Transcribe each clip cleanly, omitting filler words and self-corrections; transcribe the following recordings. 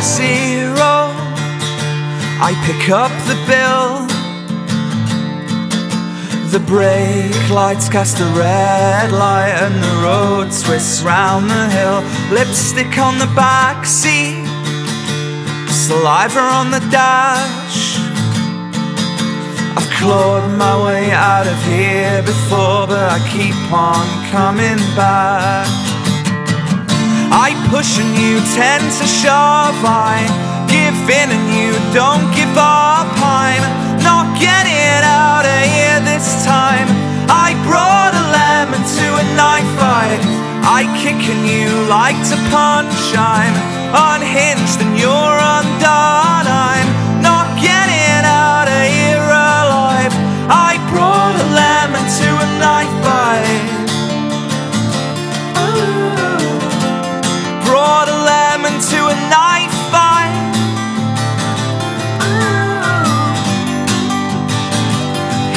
to zero. I pick up the bill. The brake lights cast a red light and the road twists round the hill. Lipstick on the back seat, saliva on the dash. I've clawed my way out of here before, but I keep on coming back. I push and you tend to shove, I give in and you don't give up. I'm not getting out of here this time. I brought a lemon to a knife fight. I kick and you like to punch. I'm unhinged and you're undone. I'm not getting out of here alive. I brought a lemon to a knife fight. Brought a lemon to a knife fight.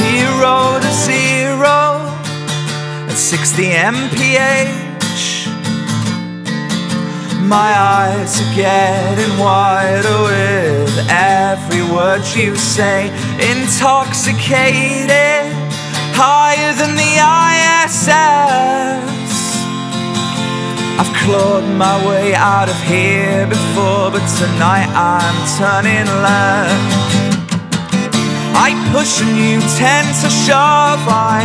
He wrote a zero at 60 mph. My eyes are getting wider with every word you say. Intoxicated, higher than the ISS. I've clawed my way out of here before, but tonight I'm turning left. I push and you tend to shove, I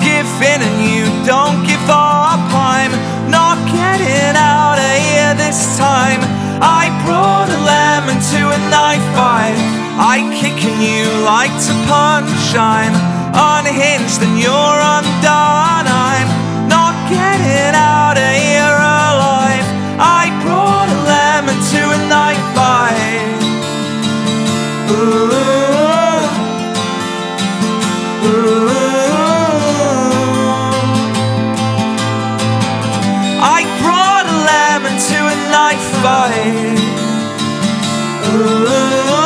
give in and you don't give up. I'm not getting out of here this time. I brought a lemon to a knife fight. I kick and you like to punch. I'm unhinged and you're undone. I'm not getting out of here. I brought a lemon to a knife fight. Ooh, ooh. I brought a lemon to a knife fight. Ooh, ooh.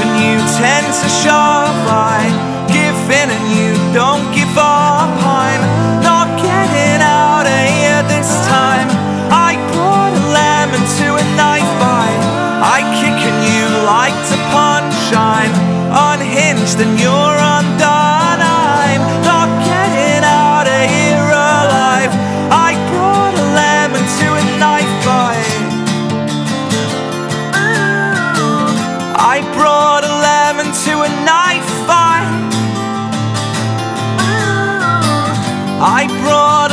And you tend to shove, I give in and you don't give up. I'm not getting out of here this time. I brought a lemon to a knife fight. I kick and you like to punch. I'm unhinged and you're undone. I'm not getting out of here alive. I brought a lemon to a knife fight. I brought to a knife fight. I brought